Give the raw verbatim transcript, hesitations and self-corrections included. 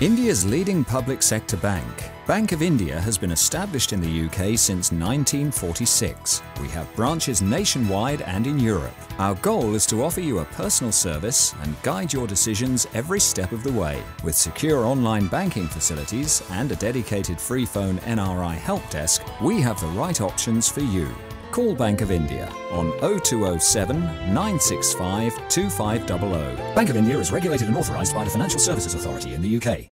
India's leading public sector bank, Bank of India, has been established in the U K since nineteen forty-six. We have branches nationwide and in Europe. Our goal is to offer you a personal service and guide your decisions every step of the way. With secure online banking facilities and a dedicated free phone N R I help desk, we have the right options for you. Call Bank of India on oh two oh seven, nine six five, two five zero zero. Bank of India is regulated and authorised by the Financial Services Authority in the U K.